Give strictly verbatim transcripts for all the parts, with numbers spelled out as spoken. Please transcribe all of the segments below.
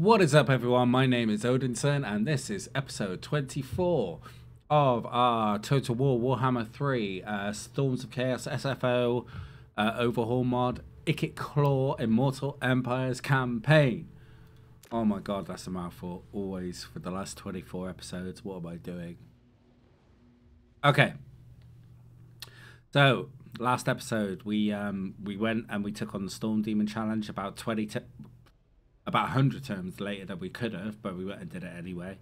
What is up, everyone? My name is Odinson, and this is episode twenty-four of our Total War Warhammer three uh, Storms of Chaos S F O uh, Overhaul mod Ikit Claw Immortal Empires campaign. Oh my god, that's a mouthful. Always for the last twenty-four episodes. What am I doing? Okay. So, last episode we um, we went and we took on the Storm Demon Challenge about twenty... About one hundred turns later than we could have, but we went and did it anyway.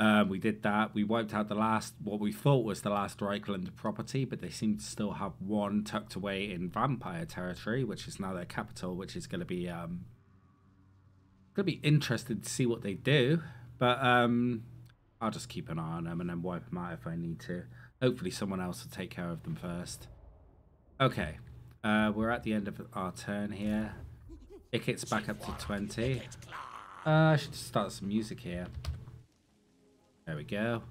Um, we did that. We wiped out the last, what we thought was the last Reichland property, but they seem to still have one tucked away in Vampire territory, which is now their capital, which is going to be um, going to be interesting to see what they do. But um, I'll just keep an eye on them and then wipe them out if I need to. Hopefully someone else will take care of them first. Okay, uh, we're at the end of our turn here. Ikit's back up to twenty. Uh, I should start some music here. There we go.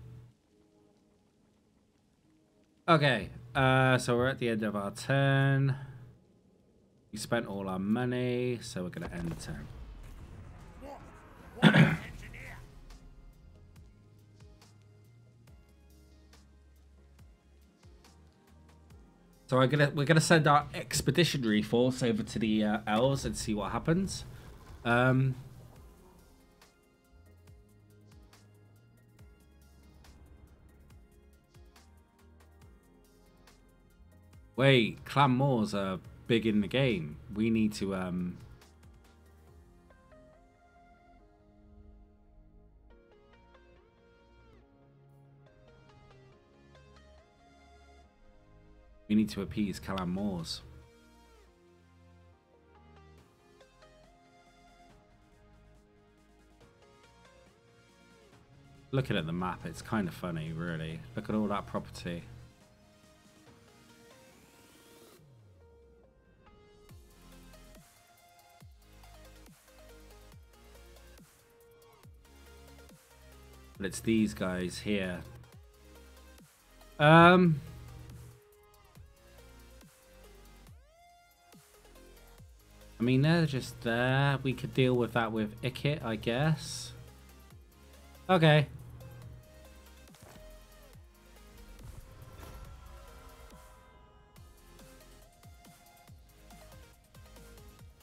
Okay, uh, so we're at the end of our turn. We spent all our money, so we're going to end the turn. So I'm gonna, we're going to send our expeditionary force over to the uh, elves and see what happens. Um, wait, Clan Mors are big in the game. We need to... Um, We need to appease Clan Mors. Looking at the map, it's kind of funny, really. Look at all that property. But it's these guys here. Um... I mean, they're just there. We could deal with that with Ikit, I guess. Okay.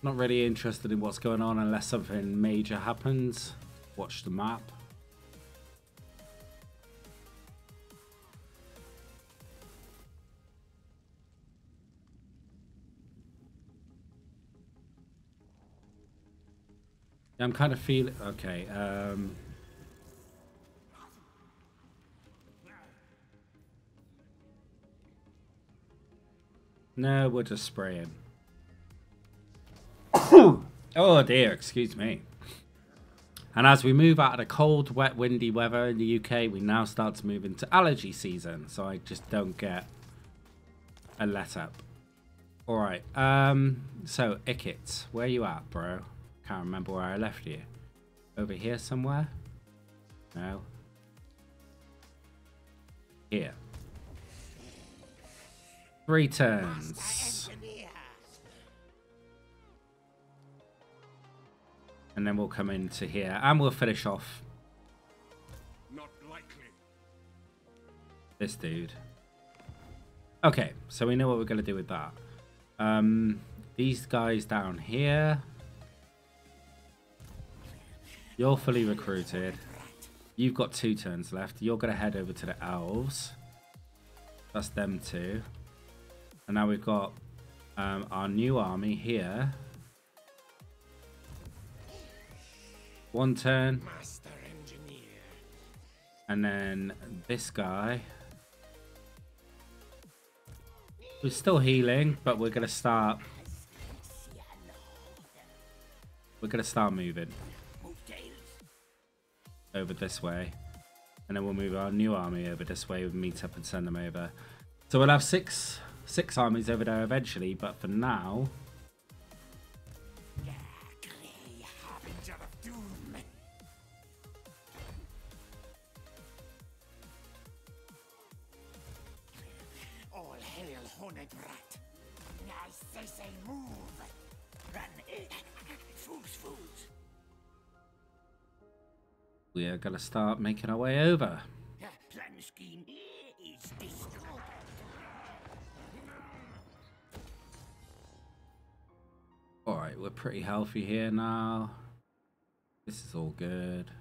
Not really interested in what's going on unless something major happens. Watch the map. I'm kind of feeling... Okay, um... no, we're just spraying. Oh dear, excuse me. And as we move out of the cold, wet, windy weather in the U K, we now start to move into allergy season, so I just don't get a let-up. Alright, um... so, Ikit, where you at, bro? Can't remember where I left you. Over here somewhere? No. Here. Three turns. And then we'll come into here and we'll finish off. Not likely. This dude. Okay, so we know what we're going to do with that. Um, these guys down here. You're fully recruited. You've got two turns left. You're going to head over to the elves. That's them two. And now we've got um, our new army here. One turn. Master Engineer. And then this guy. We're still healing, but we're going to start... We're going to start moving. Over this way, and then we'll move our new army over this way. We'll meet up and send them over, so we'll have six six armies over there eventually, but for now all hail Horned Rat. I say say move, run, fools fools. We are going to start making our way over. Her plan scheme is discordant. Alright, we're pretty healthy here now. This is all good.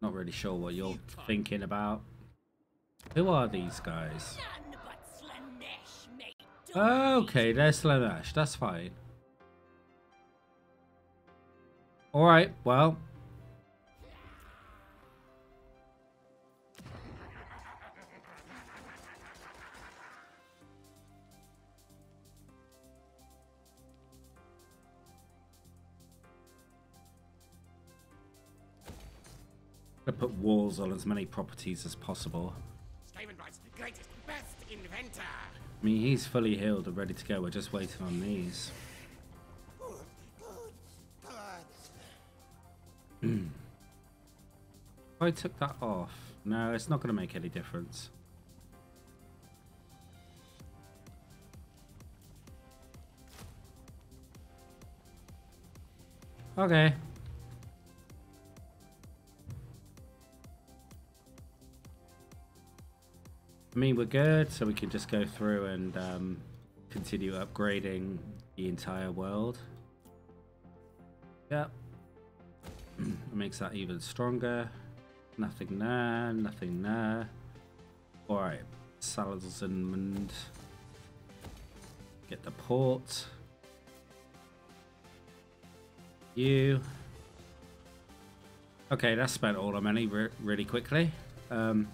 Not really sure what you're thinking about. Who are these guys? Okay, there's Slaanesh. That's fine. Alright, well. I'm gonna put walls on as many properties as possible. Stevenbright's the greatest, best inventor. I mean, he's fully healed and ready to go. We're just waiting on these. If I took that off, no, it's not going to make any difference. Okay. I mean, we're good, so we can just go through and um, continue upgrading the entire world. Yep. It makes that even stronger. Nothing there, nothing there. Alright, Salazen Mund. Get the port. You. Okay, that's spent all our money re really quickly. Um,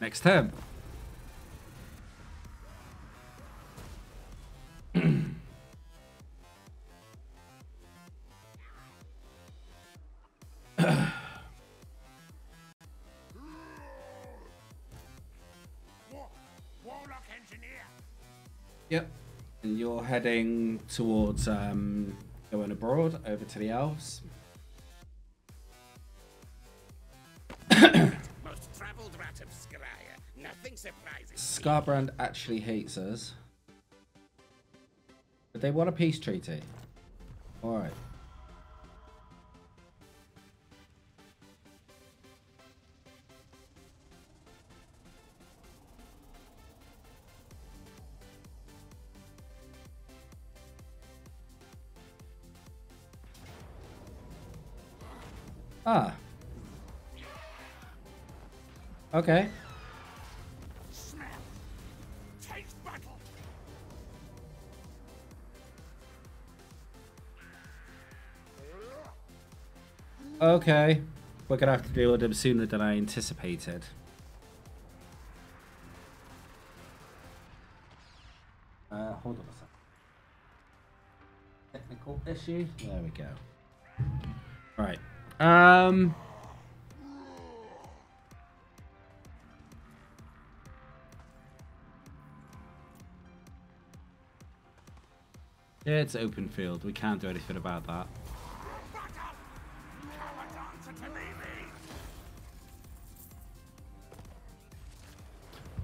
next turn. Heading towards um, going abroad, over to the elves. Most travelled rat of Skaraya. Nothing surprising. Skarbrand actually hates us, but they want a peace treaty. All right. Ah. Okay. Smell. Taste battle. Okay. We're gonna have to deal with them sooner than I anticipated. Uh, hold on a second. Technical issue. There we go. All right. Um yeah, it's open field, we can't do anything about that.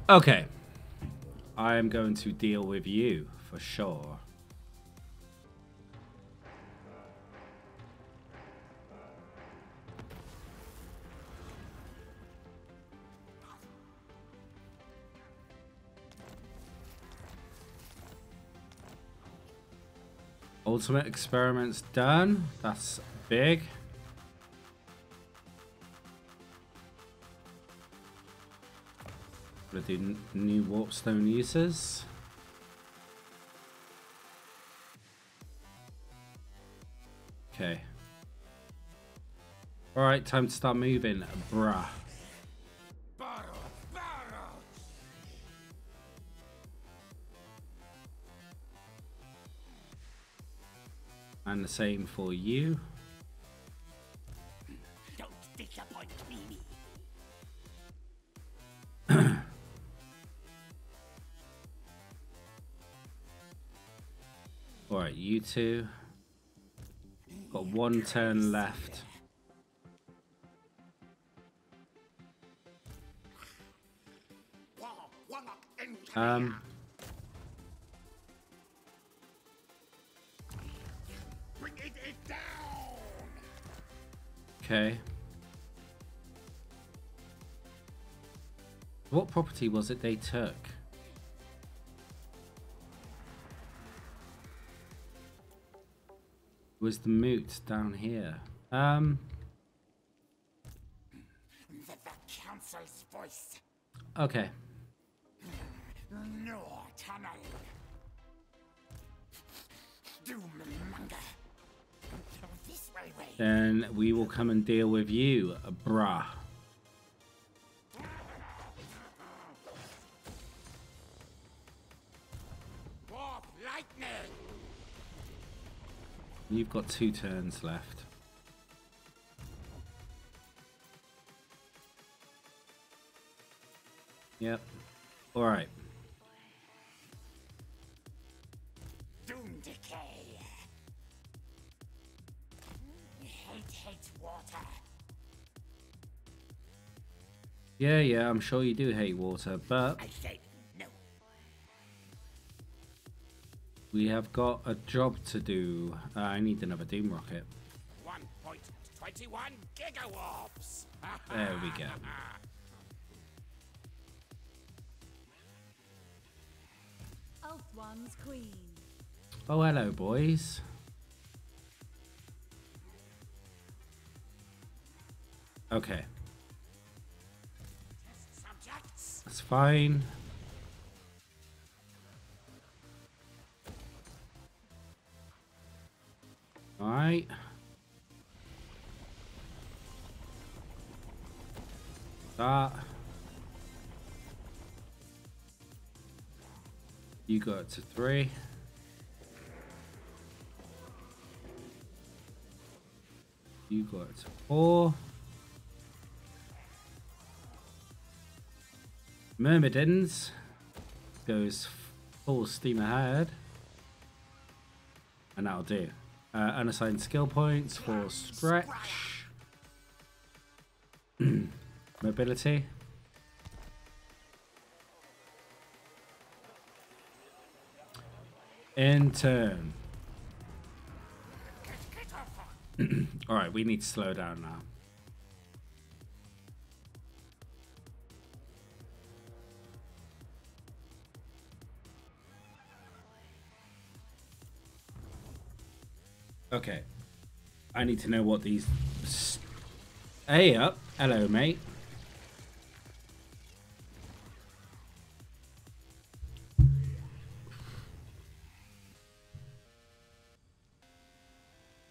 Okay, I am going to deal with you for sure. Ultimate experiments done. That's big. Gonna do new warpstone uses. Okay. All right, time to start moving, bruh. And the same for you. Don't disappoint me. Alright, you two. Got one turn left. Um. Down. Okay. What property was it they took? It was the moot down here. Um. The, the council's voice. Okay. No tunnel. Doommonger. This way, way. Then we will come and deal with you, brah. You've got two turns left. Yep. All right. Doom decay. Hate, hate water. Yeah, yeah. I'm sure you do hate water, but I say no. We have got a job to do. Uh, I need another Doom Rocket. one point two one gigawarps. There we go. One's queen. Oh, hello, boys. Okay. Test subjects. That's fine. All right. That. You got to three. You got to four. Myrmidons goes full steam ahead. And that'll do. Uh, unassigned skill points for stretch. Mobility. In turn. Alright, we need to slow down now. Okay. I need to know what these... Hey up. Hello, mate.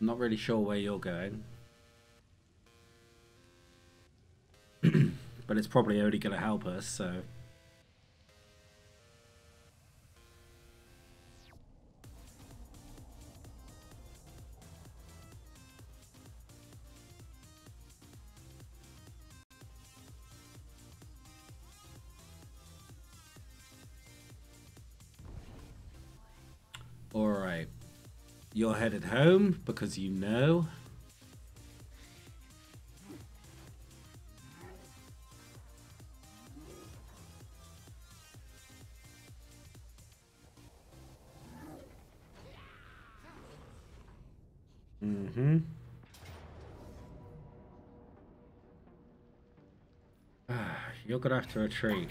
Not really sure where you're going. But it's probably only going to help us, so... You're headed home because you know. Mm-hmm. You're gonna have to retreat.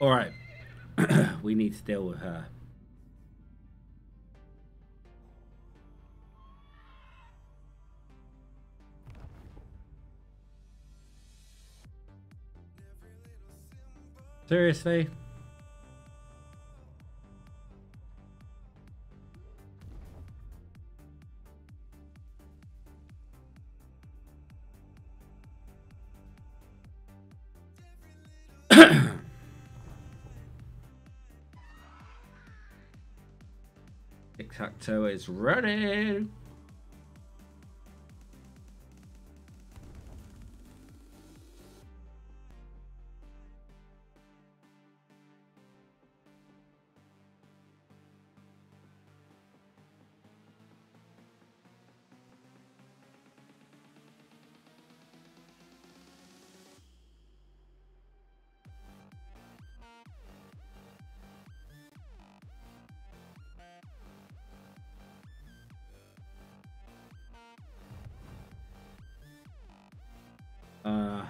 All right, we need to deal with her. Seriously? Tic-tac-toe is running.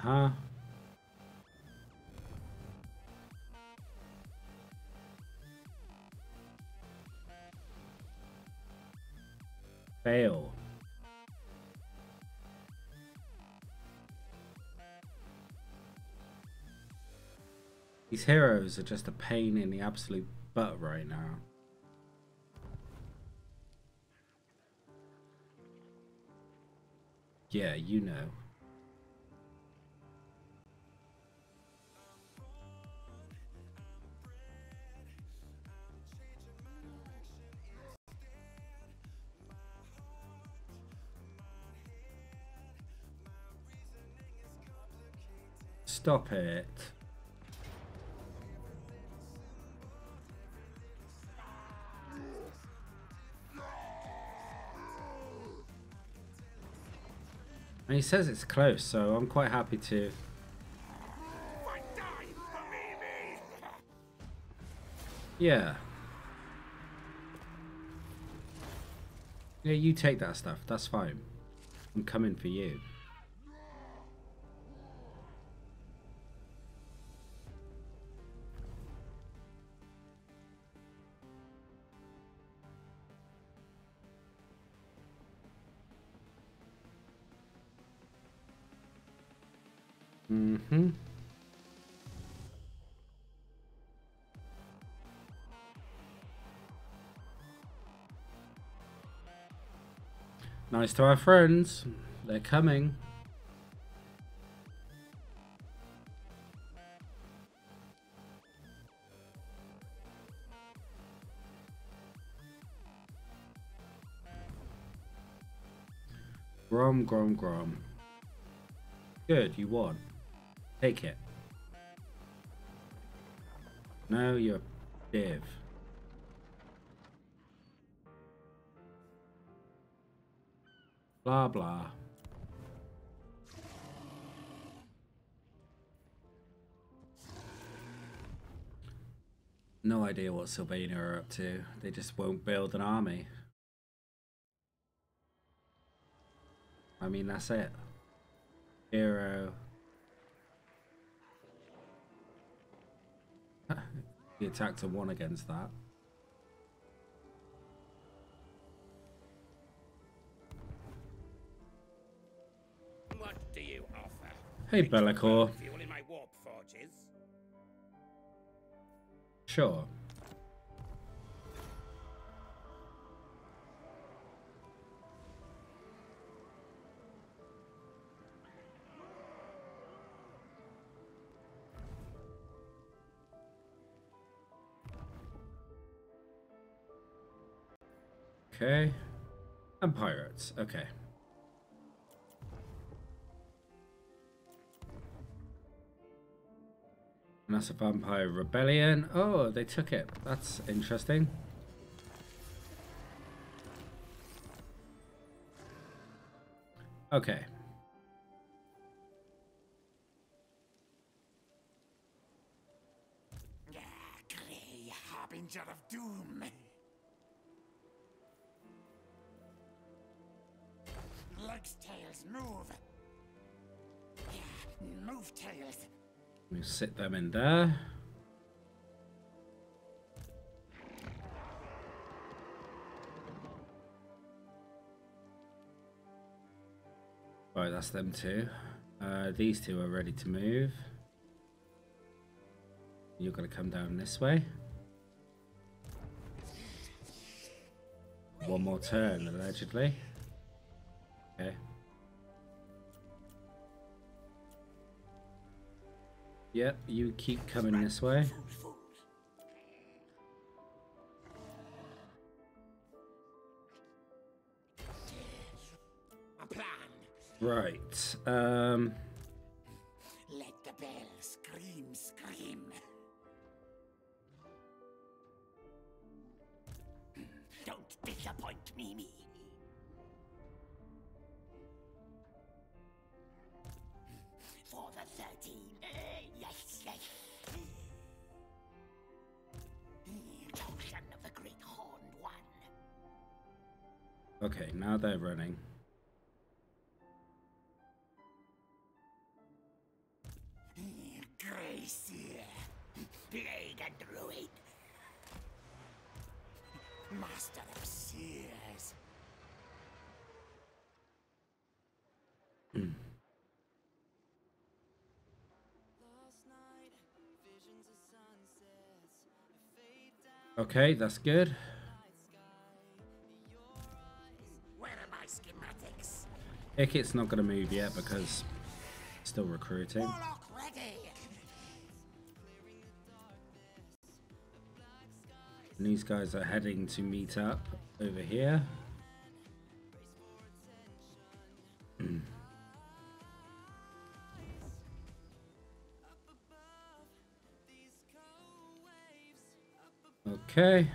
Uh-huh. Fail. These heroes are just a pain in the absolute butt right now. Yeah, you know. Stop it. And he says it's close, so I'm quite happy to. Yeah. Yeah, you take that stuff. That's fine. I'm coming for you. Mm-hmm. Nice to our friends. They're coming. Grom, grom, grom. Good, you won. Take it. No, you're a div. Blah, blah. No idea what Sylvania are up to. They just won't build an army. I mean, that's it. Hero. The attacked a one against that. What do you offer? Hey, Bellacor. Fuel in my warp forges. Sure. Okay, and pirates, okay. And that's a vampire rebellion. Oh, they took it, that's interesting. Okay. Yeah, Grey Harbinger of Doom. Legs, tails, move. Yeah, move, tails. We'll sit them in there. Right, that's them two. Uh, these two are ready to move. You're going to come down this way. One more turn, allegedly. Okay. Yep, you keep coming this way. Right. Um Let the bell scream, scream. Don't disappoint me, me. Okay, now they're running. seer, plague a druid, master of seers. Okay, that's good. Where are my schematics? Ikit's not gonna move yet because still recruiting. And these guys are heading to meet up over here. Okay.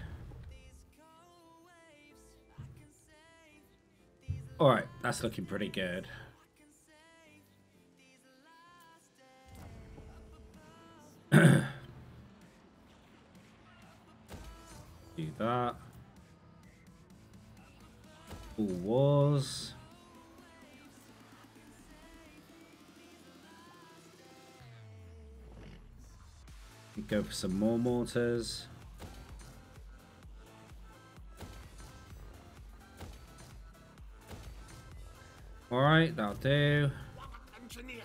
All right, that's looking pretty good. Do that. Who was? Go for some more mortars. All right, that'll do. Engineer.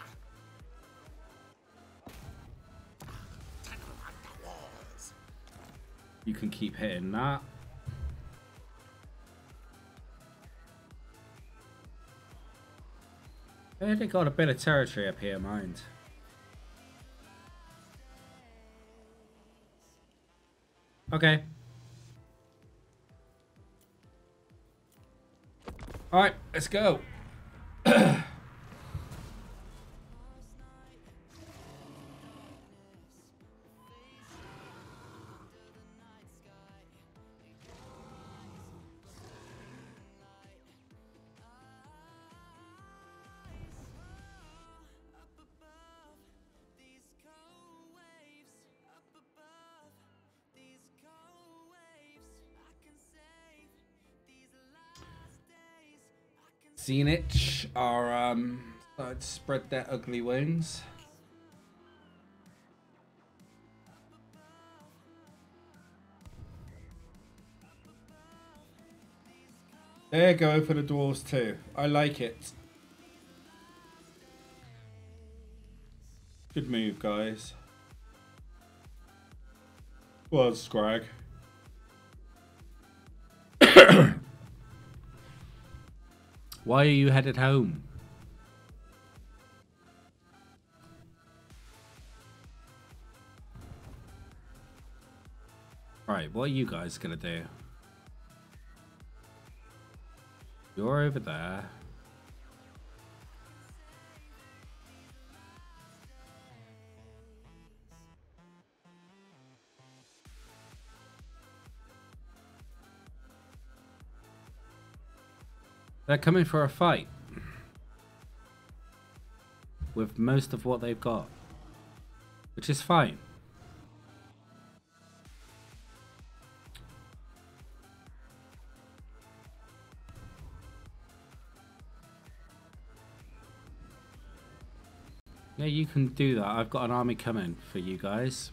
You can keep hitting that. They got a bit of territory up here, mind. Okay. All right, let's go. Slaanesh are um starting to spread their ugly wings. There you go, for the dwarves too. I like it. Good move, guys. Well, Scrag. Why are you headed home? Right, what are you guys gonna do? You're over there. They're coming for a fight with most of what they've got, which is fine. Yeah, you can do that. I've got an army coming for you guys.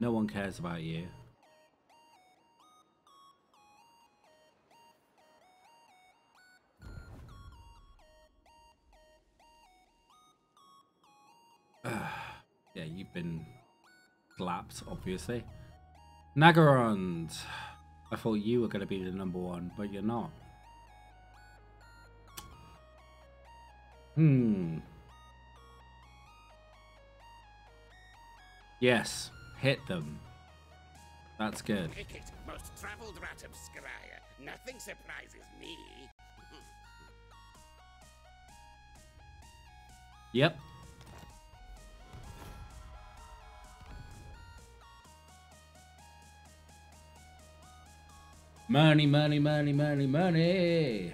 No one cares about you. Yeah, you've been slapped, obviously. Nagarond! I thought you were going to be the number one, but you're not. Hmm. Yes. Hit them. That's good. Ikit, most traveled rat of Skraya. Nothing surprises me. Yep. Money, money, money, money, money.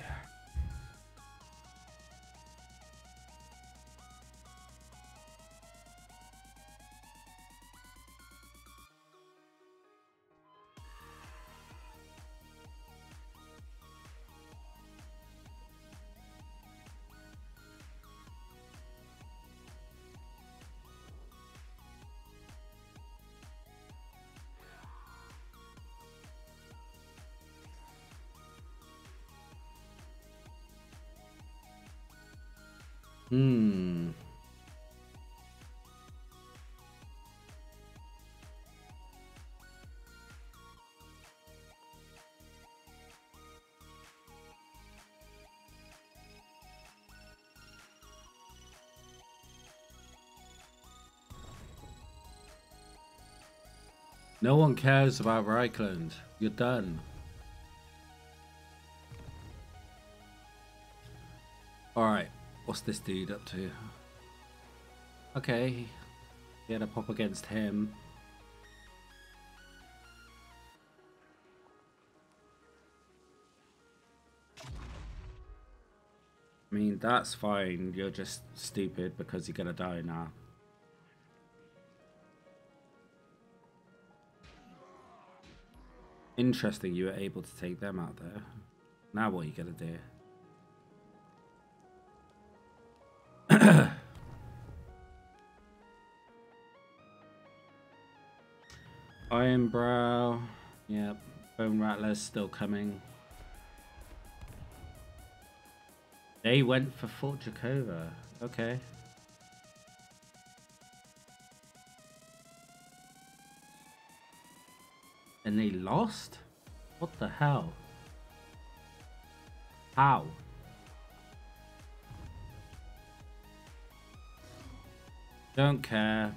Hmm. No one cares about Reichland. You're done. Alright, what's this dude up to? Okay. We had a pop against him. I mean, that's fine. You're just stupid because you're gonna die now. Interesting, you were able to take them out there. Now what are you gonna do? Ironbrow. Yep. Bone Rattler's still coming. They went for Fort Jakova. Okay. And they lost? What the hell? How? Don't care.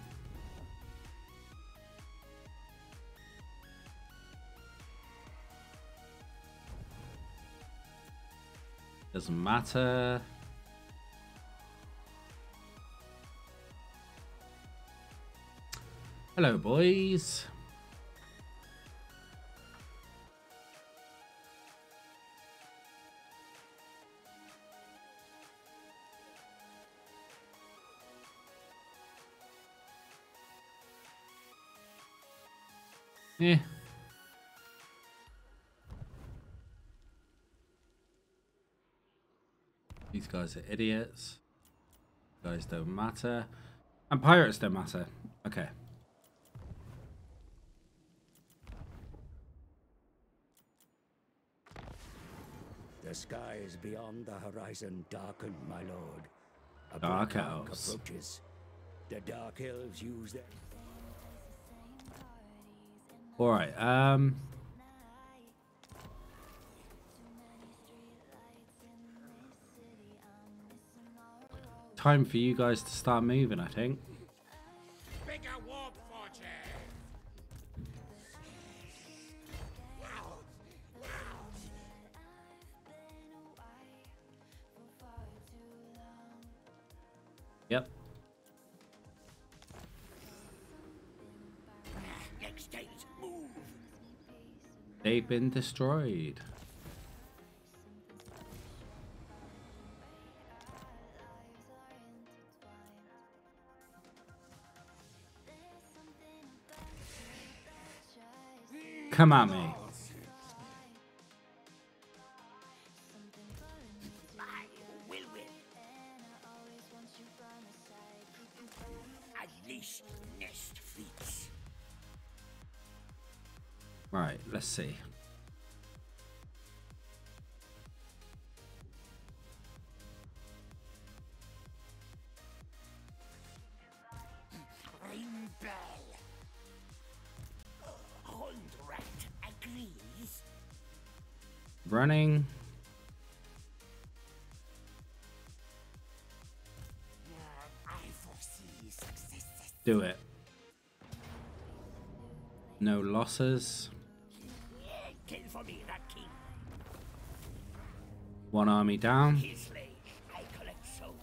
Doesn't matter. Hello, boys. Eh. These guys are idiots. These guys don't matter. And pirates don't matter. Okay. The skies beyond the horizon darkened, my lord. A dark elves approaches. The dark elves use their... Alright, um... time for you guys to start moving, I think. Bigger warp forges! Yep. They've been destroyed. Come at me. Right, let's see. Running. Do it. No losses. For me, that king. One army down. I collect souls.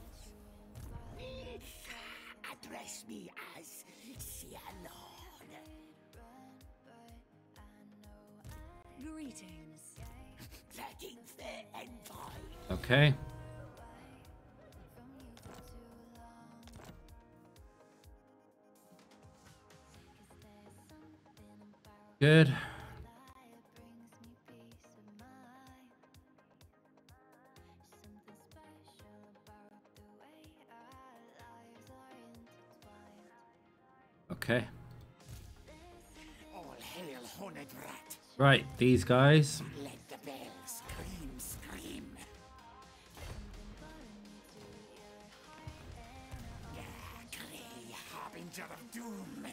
Address me as Cianor. Greetings. Thirteenth envoy. Okay. Good. Okay. Right, these guys. Let the bell scream, scream. Messenger of Doom.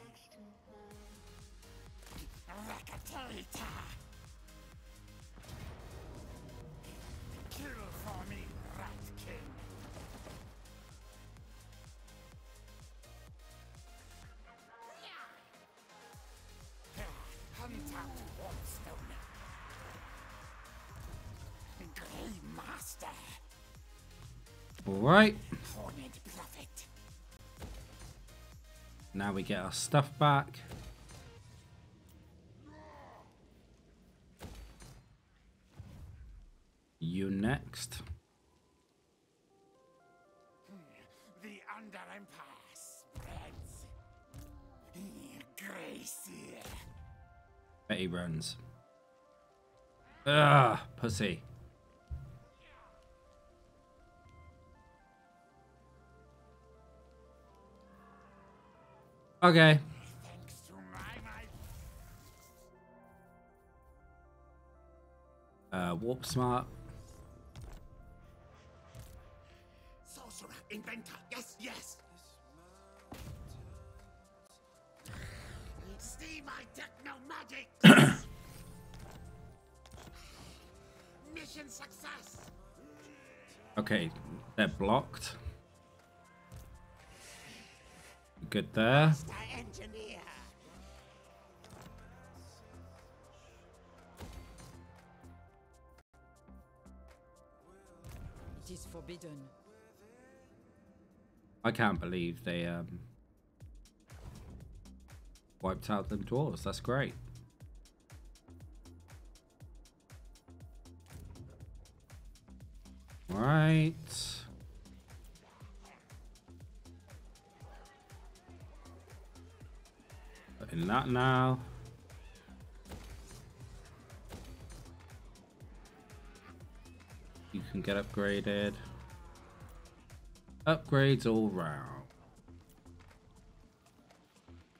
Rakatarita. Kill for me, Rat King. Hunt out Warstone. Grey Master. All right. Horned Prophet. Now we get our stuff back. You next. The Under Empire spreads. Grace. Bet he runs. Ah, pussy. Okay. Thanks to my mind. Uh, warp smart. Sorcerer, inventor, yes, yes. See my techno magic. Mission success. Okay, they're blocked. Good there. Engineer. It is forbidden. I can't believe they um wiped out them dwarves. That's great. All right. Put in that now. You can get upgraded. Upgrades all round.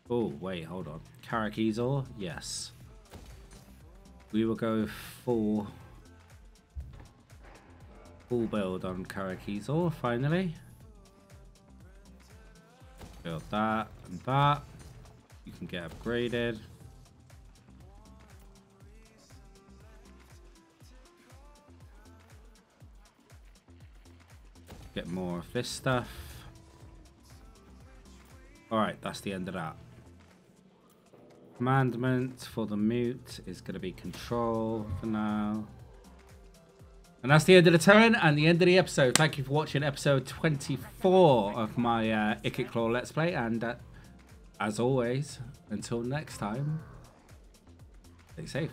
Oh, wait, hold on. Karakizor? Yes. We will go full... full build on Karakizor, finally. Build that and that. You can get upgraded. Get more of this stuff. Alright, that's the end of that. Commandment for the mute is going to be control for now. And that's the end of the turn and the end of the episode. Thank you for watching episode twenty-four of my uh, Ikit Claw Let's Play. And uh, as always, until next time, stay safe.